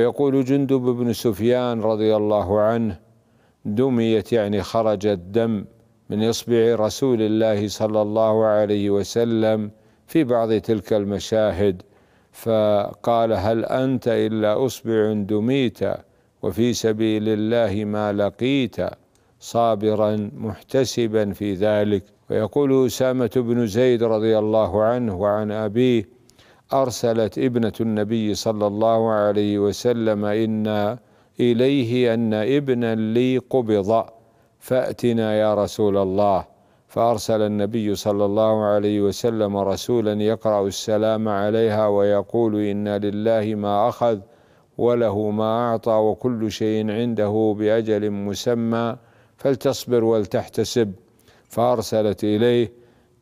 فيقول جندب بن سفيان رضي الله عنه: دميت، يعني خرج الدم من إصبع رسول الله صلى الله عليه وسلم في بعض تلك المشاهد، فقال: هل أنت إلا إصبع دميت، وفي سبيل الله ما لقيت، صابرا محتسبا في ذلك. ويقول أسامة بن زيد رضي الله عنه وعن أبيه: أرسلت ابنة النبي صلى الله عليه وسلم إن إليه أن ابنا لي قبض فأتنا يا رسول الله، فأرسل النبي صلى الله عليه وسلم رسولا يقرأ السلام عليها ويقول: إنا لله ما أخذ وله ما أعطى، وكل شيء عنده بأجل مسمى، فلتصبر ولتحتسب. فأرسلت إليه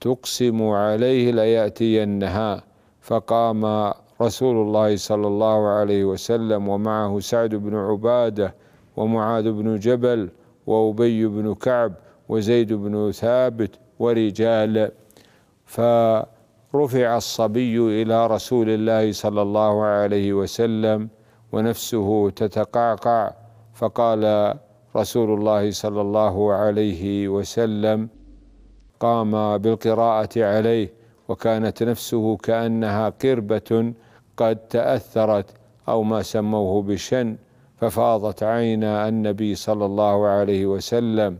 تقسم عليه ليأتينها، فقام رسول الله صلى الله عليه وسلم ومعه سعد بن عبادة ومعاذ بن جبل وأبي بن كعب وزيد بن ثابت ورجال، فرفع الصبي إلى رسول الله صلى الله عليه وسلم ونفسه تتقعقع، فقال رسول الله صلى الله عليه وسلم، قام بالقراءة عليه، وكانت نفسه كأنها قربة قد تأثرت أو ما سموه بشن، ففاضت عين النبي صلى الله عليه وسلم،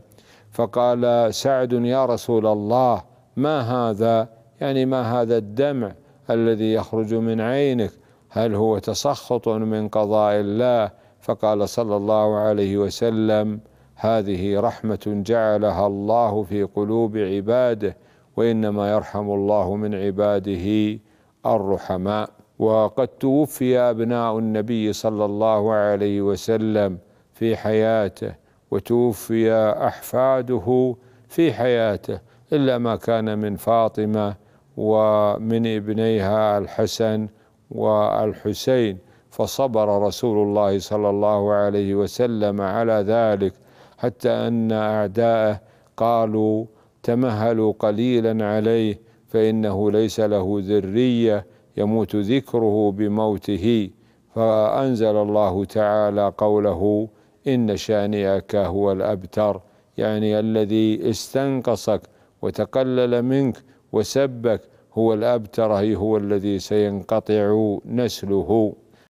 فقال سعد: يا رسول الله، ما هذا؟ يعني ما هذا الدمع الذي يخرج من عينك؟ هل هو تسخط من قضاء الله؟ فقال صلى الله عليه وسلم: هذه رحمة جعلها الله في قلوب عباده، وإنما يرحم الله من عباده الرحماء. وقد توفي أبناء النبي صلى الله عليه وسلم في حياته، وتوفي أحفاده في حياته، إلا ما كان من فاطمة ومن ابنيها الحسن والحسين، فصبر رسول الله صلى الله عليه وسلم على ذلك، حتى أن أعداءه قالوا: تمهلوا قليلا عليه فإنه ليس له ذرية يموت ذكره بموته، فأنزل الله تعالى قوله: إن شانئك هو الأبتر، يعني الذي استنقصك وتقلل منك وسبك هو الأبتر، هو الذي سينقطع نسله.